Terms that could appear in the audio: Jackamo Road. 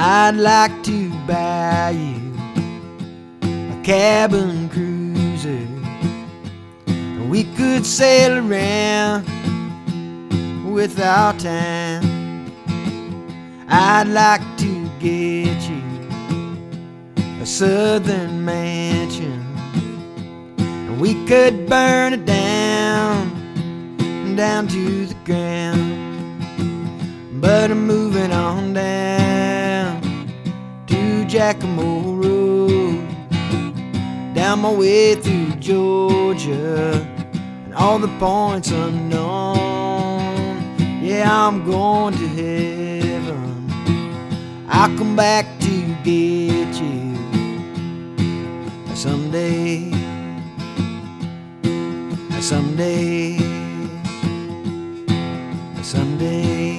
I'd like to buy you a cabin cruiser. We could sail around with our time. I'd like to get you a southern mansion, and we could burn it down, down to the ground. But I'm moving on down to Jackamo Road, down my way through Georgia and all the points unknown. Yeah, I'm going to heaven. I'll come back to get you someday, someday, someday.